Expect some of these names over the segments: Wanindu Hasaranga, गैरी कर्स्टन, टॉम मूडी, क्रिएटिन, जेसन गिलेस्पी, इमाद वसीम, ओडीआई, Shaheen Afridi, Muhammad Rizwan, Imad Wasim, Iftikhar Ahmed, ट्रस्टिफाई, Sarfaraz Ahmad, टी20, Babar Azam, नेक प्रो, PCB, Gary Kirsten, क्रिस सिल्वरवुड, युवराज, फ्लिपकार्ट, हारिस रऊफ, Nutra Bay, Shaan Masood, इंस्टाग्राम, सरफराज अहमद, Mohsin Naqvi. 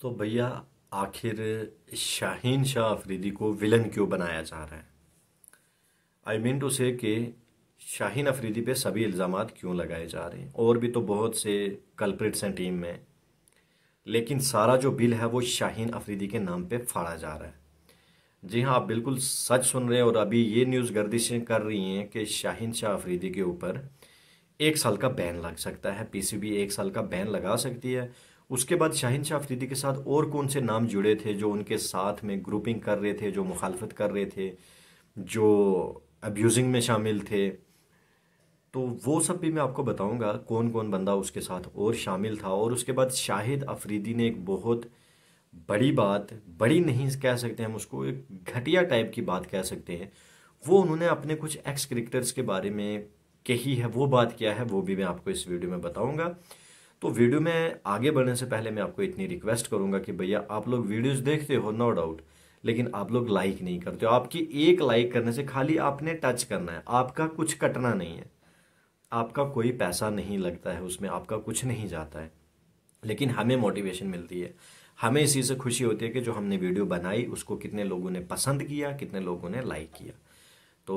तो भैया आखिर शाहीन शाह अफरीदी को विलन क्यों बनाया जा रहा है? आई मीन टू से कि शाहीन अफरीदी पे सभी इल्ज़ाम क्यों लगाए जा रहे हैं? और भी तो बहुत से कल्प्रिट्स हैं टीम में, लेकिन सारा जो बिल है वो शाहीन अफरीदी के नाम पे फाड़ा जा रहा है। जी हाँ, आप बिल्कुल सच सुन रहे हैं। और अभी ये न्यूज़ गर्दिशें कर रही हैं कि शाहीन शाह अफरीदी के ऊपर 1 साल का बैन लग सकता है, PCB 1 साल का बैन लगा सकती है। उसके बाद शाहीन शाह अफरीदी के साथ और कौन से नाम जुड़े थे जो उनके साथ में ग्रुपिंग कर रहे थे, जो मुखालफत कर रहे थे, जो अब्यूजिंग में शामिल थे, तो वो सब भी मैं आपको बताऊंगा कौन कौन बंदा उसके साथ और शामिल था। और उसके बाद शाहिद अफरीदी ने एक बहुत बड़ी बात, बड़ी नहीं कह सकते हम उसको, एक घटिया टाइप की बात कह सकते हैं, वो उन्होंने अपने कुछ एक्स क्रिकेटर्स के बारे में कही है। वो बात क्या है वो भी मैं आपको इस वीडियो में बताऊँगा। तो वीडियो में आगे बढ़ने से पहले मैं आपको इतनी रिक्वेस्ट करूँगा कि भैया आप लोग वीडियोज़ देखते हो नो डाउट, लेकिन आप लोग लाइक नहीं करते हो। आपकी एक लाइक करने से खाली आपने टच करना है, आपका कुछ कटना नहीं है, आपका कोई पैसा नहीं लगता है उसमें, आपका कुछ नहीं जाता है, लेकिन हमें मोटिवेशन मिलती है। हमें इसी से खुशी होती है कि जो हमने वीडियो बनाई उसको कितने लोगों ने पसंद किया, कितने लोगों ने लाइक किया। तो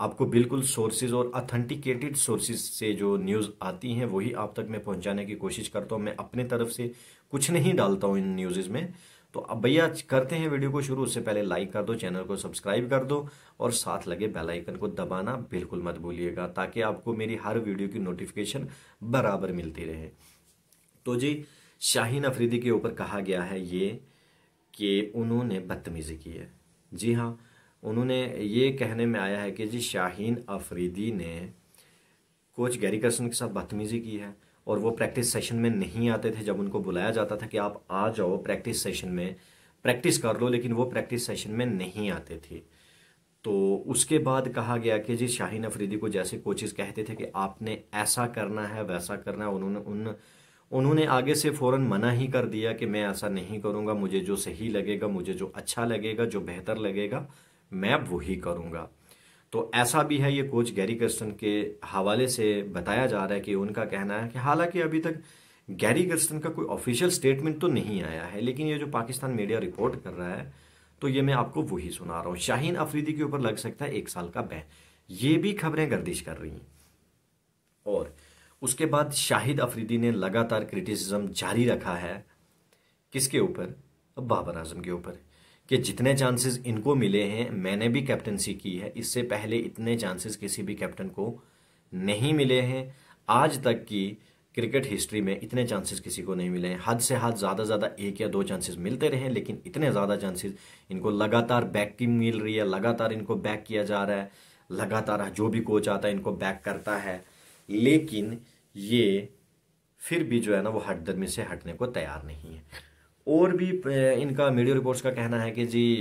आपको बिल्कुल सोर्सेज और ऑथेंटिकेटेड सोर्सेज से जो न्यूज़ आती हैं वही आप तक मैं पहुंचाने की कोशिश करता हूं। मैं अपने तरफ से कुछ नहीं डालता हूं इन न्यूज़ में। तो अब भैया करते हैं वीडियो को शुरू। उससे पहले लाइक कर दो, चैनल को सब्सक्राइब कर दो और साथ लगे बेल आइकन को दबाना बिल्कुल मत भूलिएगा, ताकि आपको मेरी हर वीडियो की नोटिफिकेशन बराबर मिलती रहे। तो जी, शाहीन अफरीदी के ऊपर कहा गया है ये कि उन्होंने बदतमीज़ी की है। जी हाँ, उन्होंने ये कहने में आया है कि जी शाहीन अफरीदी ने कोच गैरी कर्सन के साथ बदतमीज़ी की है और वो प्रैक्टिस सेशन में नहीं आते थे। जब उनको बुलाया जाता था कि आप आ जाओ प्रैक्टिस सेशन में, प्रैक्टिस कर लो, लेकिन वो प्रैक्टिस सेशन में नहीं आते थे। तो उसके बाद कहा गया कि जी शाहीन अफरीदी को जैसे कोचेस कहते थे कि आपने ऐसा करना है, वैसा करना है, उन्होंने आगे से फ़ौरन मना ही कर दिया कि मैं ऐसा नहीं करूँगा, मुझे जो सही लगेगा, मुझे जो अच्छा लगेगा, जो बेहतर लगेगा मैं वही करूँगा। तो ऐसा भी है, ये कोच गैरी कर्स्टन के हवाले से बताया जा रहा है कि उनका कहना है कि हालांकि अभी तक गैरी कर्स्टन का कोई ऑफिशियल स्टेटमेंट तो नहीं आया है, लेकिन ये जो पाकिस्तान मीडिया रिपोर्ट कर रहा है तो ये मैं आपको वही सुना रहा हूँ। शाहीन अफरीदी के ऊपर लग सकता है 1 साल का बैन, ये भी खबरें गर्दिश कर रही हैं। और उसके बाद शाहिद अफरीदी ने लगातार क्रिटिसिज्म जारी रखा है, किसके ऊपर? बाबर आजम के ऊपर, कि जितने चांसेस इनको मिले हैं, मैंने भी कैप्टनसी की है, इससे पहले इतने चांसेस किसी भी कैप्टन को नहीं मिले हैं, आज तक की क्रिकेट हिस्ट्री में इतने चांसेस किसी को नहीं मिले हैं। हद से हद ज़्यादा 1 या 2 चांसेस मिलते रहे, लेकिन इतने ज़्यादा चांसेस इनको लगातार बैकिंग मिल रही है, लगातार इनको बैक किया जा रहा है, लगातार जो भी कोच आता है इनको बैक करता है, लेकिन ये फिर भी जो है ना वो हटदर्मी से हटने को तैयार नहीं है। और भी इनका मीडिया रिपोर्ट्स का कहना है कि जी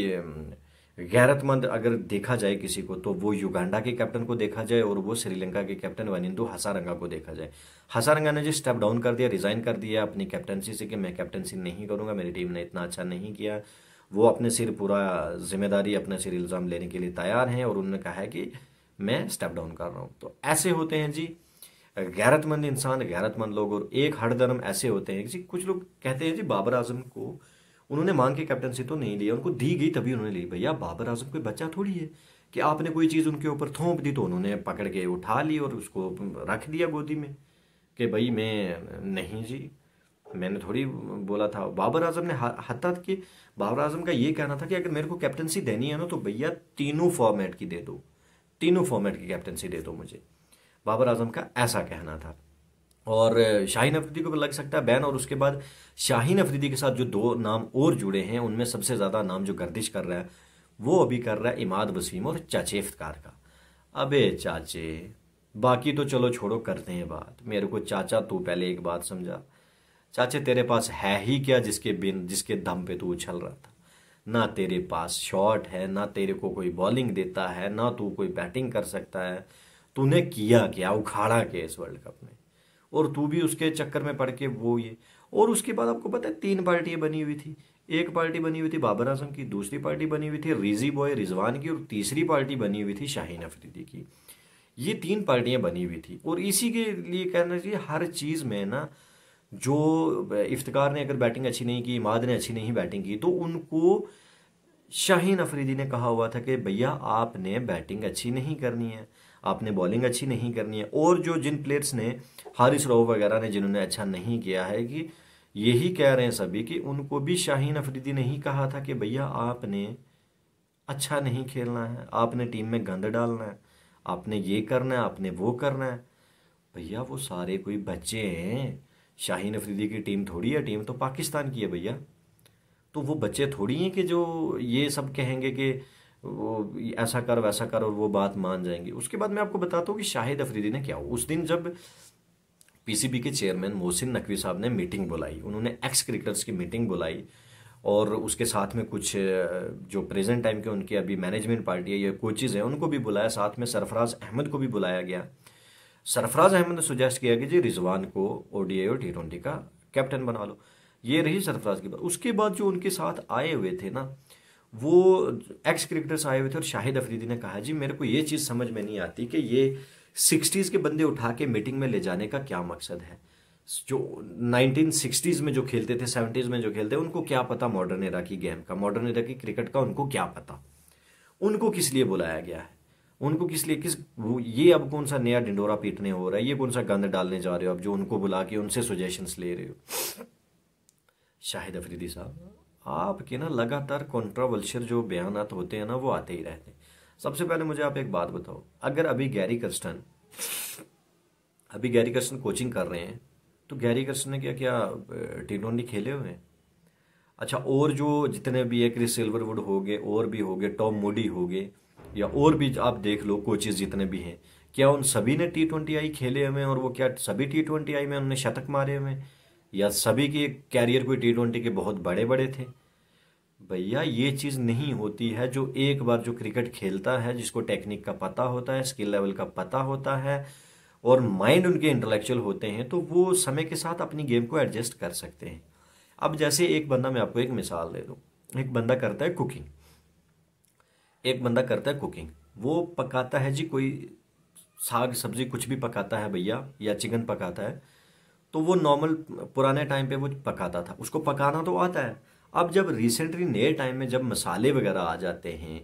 गैरतमंद अगर देखा जाए किसी को तो वो युगांडा के कैप्टन को देखा जाए और वो श्रीलंका के कैप्टन वनिंदु हसारंगा को देखा जाए। हसारंगा ने जो स्टेप डाउन कर दिया, रिज़ाइन कर दिया अपनी कैप्टनसी से कि मैं कैप्टनसी नहीं करूँगा, मेरी टीम ने इतना अच्छा नहीं किया। वो अपने सिर पूरा जिम्मेदारी, अपने सिर इल्ज़ाम लेने के लिए तैयार हैं और उन्होंने कहा है कि मैं स्टेप डाउन कर रहा हूँ। तो ऐसे होते हैं जी गैरतमंद इंसान, गैरतमंद लोग, और एक हरदर्म ऐसे होते हैं कि कुछ लोग कहते हैं जी बाबर आजम को उन्होंने मांग के कैप्टनसी तो नहीं ली, उनको दी गई तभी उन्होंने ली। भैया बाबर आजम कोई बच्चा थोड़ी है कि आपने कोई चीज़ उनके ऊपर थोप दी तो उन्होंने पकड़ के उठा ली और उसको रख दिया गोदी में कि भाई मैं नहीं, जी मैंने थोड़ी बोला था। बाबर आजम ने हत्या कि बाबर आजम का ये कहना था कि अगर मेरे को कैप्टनसी देनी है ना तो भैया तीनों फॉर्मेट की दे दो, तीनों फॉर्मेट की कैप्टनसी दे दो मुझे, बाबर आजम का ऐसा कहना था। और शाहीन अफरीदी को लग सकता है बैन। और उसके बाद शाहीन अफरीदी के साथ जो 2 नाम और जुड़े हैं उनमें सबसे ज़्यादा नाम जो गर्दिश कर रहा है वो अभी कर रहा है इमाद वसीम और चाचे इफ्तिखार का। अबे चाचे, बाकी तो चलो छोड़ो, करते हैं बात। मेरे को चाचा तू पहले एक बात समझा, चाचे तेरे पास है ही क्या जिसके दम पे तू उछल रहा था? ना तेरे पास शॉट है, ना तेरे को कोई बॉलिंग देता है, ना तू कोई बैटिंग कर सकता है। तूने किया क्या? उखाड़ा के इस वर्ल्ड कप में, और तू भी उसके चक्कर में पड़ के वो ये। और उसके बाद आपको पता है 3 पार्टियां बनी हुई थी, एक पार्टी बनी हुई थी बाबर आजम की, दूसरी पार्टी बनी हुई थी रिजी बॉय रिजवान की, और तीसरी पार्टी बनी हुई थी शाहीन अफरीदी की। ये 3 पार्टियां बनी हुई थी। और इसी के लिए कहना चाहिए हर चीज़ में ना जो इफ्तिखार ने अगर बैटिंग अच्छी नहीं की, इमाद ने अच्छी नहीं बैटिंग की, तो उनको शाहीन अफरीदी ने कहा हुआ था कि भैया आपने बैटिंग अच्छी नहीं करनी है, आपने बॉलिंग अच्छी नहीं करनी है। और जो जिन प्लेयर्स ने, हारिस रऊफ वगैरह ने जिन्होंने अच्छा नहीं किया है, कि यही कह रहे हैं सभी कि उनको भी शाहीन अफरीदी ने ही कहा था कि भैया आपने अच्छा नहीं खेलना है, आपने टीम में गंद डालना है, आपने ये करना है, आपने वो करना है। भैया वो सारे कोई बच्चे हैं, शाहीन अफरीदी की टीम थोड़ी है, टीम तो पाकिस्तान की है भैया। तो वो बच्चे थोड़ी हैं कि जो ये सब कहेंगे कि वो ऐसा कर वैसा कर और वो बात मान जाएंगे। उसके बाद मैं आपको बताता हूँ कि शाहिद अफरीदी ने क्या हुआ। उस दिन जब पीसीबी के चेयरमैन मोहसिन नकवी साहब ने मीटिंग बुलाई, उन्होंने एक्स क्रिकेटर्स की मीटिंग बुलाई और उसके साथ में कुछ जो प्रेजेंट टाइम के उनके अभी मैनेजमेंट पार्टी है या कोचेज़ हैं उनको भी बुलाया, साथ में सरफराज अहमद को भी बुलाया गया। सरफराज अहमद ने सुजेस्ट किया कि जी रिजवान को ओडीआई और टी20 का कैप्टन बना लो। ये रही सरफराज की बात। उसके बाद जो उनके साथ आए हुए थे ना, वो एक्स क्रिकेटर्स आए हुए थे और शाहिद अफरीदी ने कहा जी मेरे को ये चीज़ समझ में नहीं आती कि ये 60s के बंदे उठा के मीटिंग में ले जाने का क्या मकसद है। जो 1960s में जो खेलते थे, 70s में जो खेलते थे, उनको क्या पता मॉडर्न एरा की गेम का, मॉडर्न एरा की क्रिकेट का उनको क्या पता, उनको किस लिए बुलाया गया है, उनको किस लिए किस ये अब कौन सा नया डिंडोरा पीटने हो रहा है, ये कौन सा गंद डालने जा रहे हो, अब जो उनको बुला के उनसे सजेशंस ले रहे हो। शाहिद अफरीदी साहब आपके ना लगातार कॉन्ट्रावर्शियल जो बयानात होते हैं ना वो आते ही रहते हैं। सबसे पहले मुझे आप एक बात बताओ, अगर अभी गैरी कर्स्टन कोचिंग कर रहे हैं तो गैरी कर्स्टन ने क्या क्या टी20 खेले हुए हैं? अच्छा, और जो जितने भी है क्रिस सिल्वरवुड हो गए और भी हो गए, टॉम मूडी हो गए या और भी आप देख लो कोचेज जितने भी हैं, क्या उन सभी ने टी20 खेले हुए हैं? और वो क्या सभी टी20 में उन्होंने शतक मारे हुए हैं या सभी के कैरियर कोई टी20 के बहुत बड़े बड़े थे? भैया ये चीज़ नहीं होती है। जो एक बार जो क्रिकेट खेलता है, जिसको टेक्निक का पता होता है, स्किल लेवल का पता होता है और माइंड उनके इंटेलेक्चुअल होते हैं, तो वो समय के साथ अपनी गेम को एडजस्ट कर सकते हैं। अब जैसे एक बंदा, मैं आपको एक मिसाल दे दूँ, एक बंदा करता है कुकिंग, वो पकाता है जी कोई साग सब्जी कुछ भी पकाता है भैया, या चिकन पकाता है, तो वो नॉर्मल पुराने टाइम पे वो पकाता था, उसको पकाना तो आता है। अब जब रिसेंटली नए टाइम में जब मसाले वगैरह आ जाते हैं,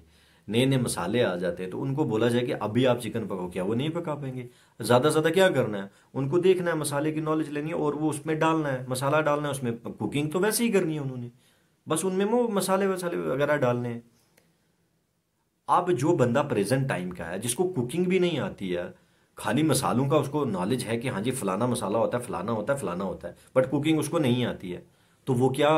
नए मसाले आ जाते हैं, तो उनको बोला जाए कि अभी आप चिकन पकाओ, क्या वो नहीं पका पाएंगे? ज़्यादा से ज़्यादा क्या करना है, उनको देखना है, मसाले की नॉलेज लेनी है और वो उसमें डालना है, मसाला डालना है उसमें। कुकिंग तो वैसे ही करनी है उन्होंने, बस उनमें वो मसाले वसाले वगैरह डालने हैं। अब जो बंदा प्रेजेंट टाइम का है, जिसको कुकिंग भी नहीं आती है, खाली मसालों का उसको नॉलेज है कि हाँ जी फलाना मसाला होता है, फलाना होता है, फलाना होता है, बट कुकिंग उसको नहीं आती है, तो वो क्या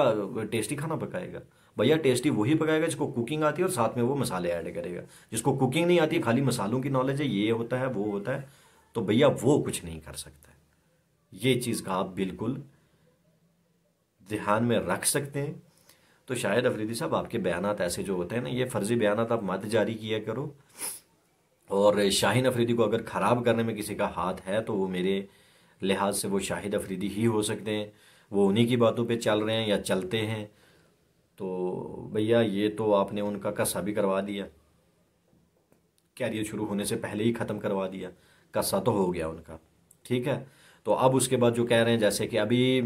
टेस्टी खाना पकाएगा? भैया टेस्टी वही पकाएगा जिसको कुकिंग आती है और साथ में वो मसाले ऐड करेगा। जिसको कुकिंग नहीं आती, खाली मसालों की नॉलेज है, ये होता है वो होता है, तो भैया वो कुछ नहीं कर सकता। ये चीज़ का आप बिल्कुल ध्यान में रख सकते हैं। तो शाहिद अफरीदी साहब आपके बयानात ऐसे जो होते हैं ना, ये फर्जी बयानात आप मत जारी किया करो। और शाहीन अफरीदी को अगर ख़राब करने में किसी का हाथ है तो वो मेरे लिहाज से वो शाहिद अफरीदी ही हो सकते हैं। वो उन्हीं की बातों पे चल रहे हैं या चलते हैं। तो भैया ये तो आपने उनका कस्सा भी करवा दिया, कैरियर शुरू होने से पहले ही ख़त्म करवा दिया, कस्सा तो हो गया उनका, ठीक है। तो अब उसके बाद जो कह रहे हैं, जैसे कि अभी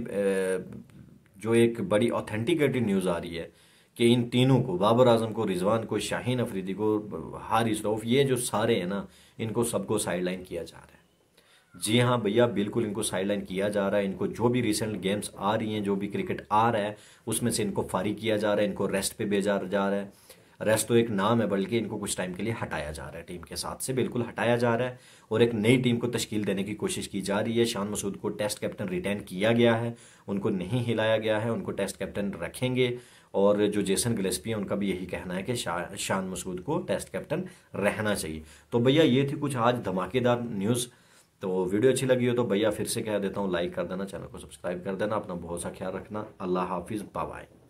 जो एक बड़ी ऑथेंटिकेटेड न्यूज़ आ रही है कि इन तीनों को, बाबर आजम को, रिजवान को, शाहीन अफरीदी को, हारिस रऊफ, ये जो सारे हैं ना, इनको सबको साइडलाइन किया जा रहा है। जी हाँ भैया बिल्कुल इनको साइडलाइन किया जा रहा है। इनको जो भी रिसेंट गेम्स आ रही हैं, जो भी क्रिकेट आ रहा है, उसमें से इनको फारिग किया जा रहा है, इनको रेस्ट पे भेजा जा रहा है। रेस्ट तो एक नाम है, बल्कि इनको कुछ टाइम के लिए हटाया जा रहा है, टीम के साथ से बिल्कुल हटाया जा रहा है और एक नई टीम को तश्कील देने की कोशिश की जा रही है। शान मसूद को टेस्ट कैप्टन रिटेन किया गया है, उनको नहीं हिलाया गया है, उनको टेस्ट कैप्टन रखेंगे। और जो जेसन गिलेस्पी है उनका भी यही कहना है कि शान मसूद को टेस्ट कैप्टन रहना चाहिए। तो भैया ये थी कुछ आज धमाकेदार न्यूज़। तो वीडियो अच्छी लगी हो तो भैया फिर से कह देता हूँ, लाइक कर देना, चैनल को सब्सक्राइब कर देना, अपना बहुत सा ख्याल रखना। अल्लाह हाफिज़, बाय बाय।